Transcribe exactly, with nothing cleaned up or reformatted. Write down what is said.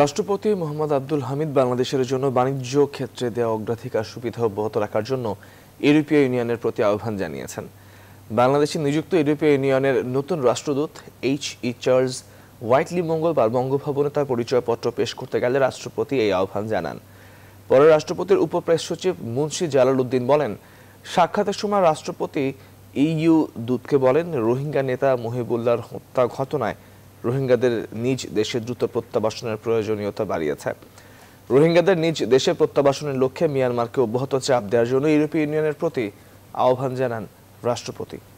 রাষ্ট্রপতি মোহাম্মদ আব্দুল হামিদ বাংলাদেশের জন্য বাণিজ্য ক্ষেত্রে দেওয়া অগ্রাধিকার সুবিধা অব্যাহত রাখার জন্য ইউরোপীয় ইউনিয়নের প্রতি আহ্বান জানিয়েছেন। বাংলাদেশে নিযুক্ত ইউরোপীয় ইউনিয়নের নতুন রাষ্ট্রদূত এইচ ই চার্লস হোয়াইটলি মঙ্গলবার বঙ্গভবনে তার পরিচয়পত্র পেশ করতে গেলে রাষ্ট্রপতি এই আহ্বান জানান। পরে রাষ্ট্রপতির উপপ্রেস সচিব মুন্সী জালাল উদ্দিন বলেন, সাক্ষাতের সময় রাষ্ট্রপতি ইইউ দূতকে বলেন, রোহিঙ্গা নেতা মুহিবুল্লাহর হত্যা ঘটনায় রোহিঙ্গাদের নিজ দেশে দ্রুত প্রত্যাবাসনের প্রয়োজনীয়তা বাড়িয়েছে। রোহিঙ্গাদের নিজ দেশে প্রত্যাবাসনের লক্ষ্যে মিয়ানমারকে অব্যাহত চাপ দেওয়ার জন্য ইউরোপীয় ইউনিয়নের প্রতি আহ্বান জানান রাষ্ট্রপতি।